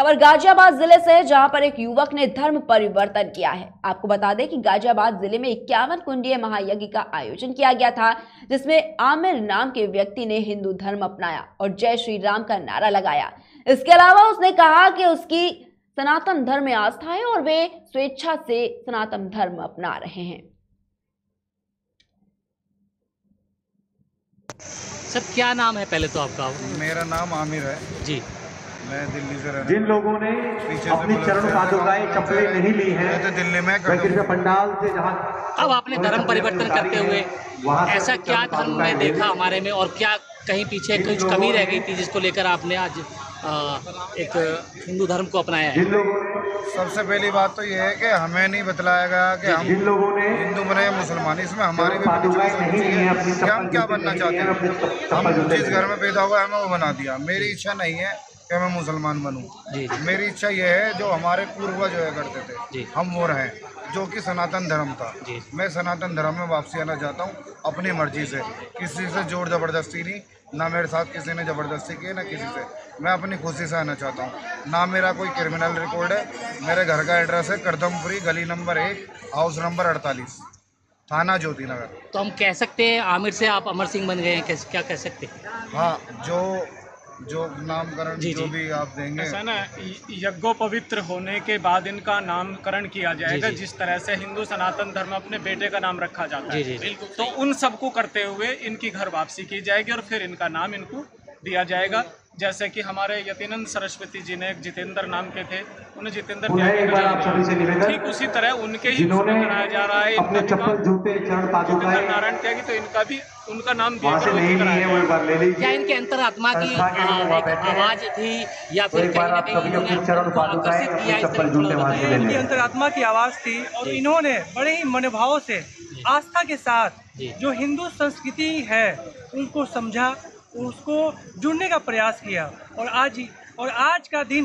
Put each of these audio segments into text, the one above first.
खबर गाजियाबाद जिले से है, जहां पर एक युवक ने धर्म परिवर्तन किया है। आपको बता दें कि गाजियाबाद जिले में 51 कुंडीय महायज्ञ का आयोजन किया गया था, जिसमें आमिर नाम के व्यक्ति ने हिंदू धर्म अपनाया और जय श्री राम का नारा लगाया। इसके अलावा उसने कहा कि उसकी सनातन धर्म में आस्था है और वे स्वेच्छा से सनातन धर्म अपना रहे हैं। सब क्या नाम है पहले तो आपका? मेरा नाम आमिर है जी, मैं दिल्ली से रहता हूं। जिन लोगों ने अपनी चरण पादुकाएं चप्पलें नहीं ली हैं, तो दिल्ली में पंडाल से जहां अब आपने धर्म परिवर्तन करते हुए ऐसा क्या धर्म में देखा हमारे में, और क्या कहीं पीछे कुछ कमी रह गई थी जिसको लेकर आपने आज एक हिंदू धर्म को अपनाया है? सबसे पहली बात तो यह है कि हमें नहीं बतलाया गया कि हम हिंदू बने या मुसलमान, इसमें हमारी भी हम क्या बनना चाहते हैं। हम जिस घर में पैदा हुआ हमें वो बना दिया। मेरी इच्छा नहीं है कि मैं मुसलमान बनूं, मेरी इच्छा यह है जो हमारे पूर्वज जो करते थे हम वो रहें, जो कि सनातन धर्म था। मैं सनातन धर्म में वापसी आना चाहता हूँ अपनी मर्जी से, किसी से जोर ज़बरदस्ती नहीं, ना मेरे साथ किसी ने ज़बरदस्ती की ना किसी से। मैं अपनी खुशी से आना चाहता हूँ, ना मेरा कोई क्रिमिनल रिकॉर्ड है। मेरे घर का एड्रेस है करदमपुरी, गली नंबर 1, हाउस नंबर 48, थाना ज्योति नगर। तो हम कह सकते हैं आमिर से आप अमर सिंह बन गए हैं, क्या कह सकते हैं? हाँ, जो नामकरण जो भी आप देंगे ऐसा ना, यज्ञो पवित्र होने के बाद इनका नामकरण किया जाएगा। जिस तरह से हिंदू सनातन धर्म अपने बेटे का नाम रखा जाता है, बिल्कुल, तो उन सबको करते हुए इनकी घर वापसी की जाएगी और फिर इनका नाम इनको दिया जाएगा। जैसे कि हमारे यतिनंद सरस्वती जी ने एक जितेंद्र नाम के थे, उन्हें जितेंद्र ठीक उसी तरह उनके ही बनाया जा रहा है। नारायण त्यागी तो इनका भी उनका नाम दिया जाएगा। क्या इनके अंतरात्मा की आवाज थी या फिर इनकी अंतरात्मा की आवाज थी और इन्होंने बड़े ही मनोभाव से आस्था के साथ जो हिंदू संस्कृति है उनको समझा, उसको जुड़ने का प्रयास किया। और आज का दिन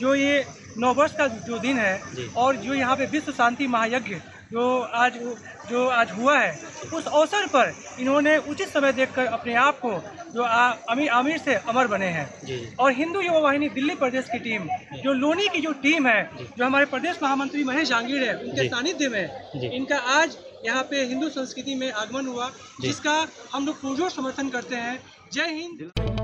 जो ये नववर्ष का जो दिन है और जो यहाँ पे विश्व शांति महायज्ञ जो आज हुआ है, उस अवसर पर इन्होंने उचित समय देखकर अपने आप को जो आमिर से अमर बने हैं। और हिंदू युवा वाहिनी दिल्ली प्रदेश की टीम जो लोनी की जो टीम है, जो हमारे प्रदेश महामंत्री महेश जांगिड़ है, उनके सानिध्य में इनका आज यहाँ पे हिंदू संस्कृति में आगमन हुआ, जिसका हम लोग पूर्ण समर्थन करते हैं। जय हिंद।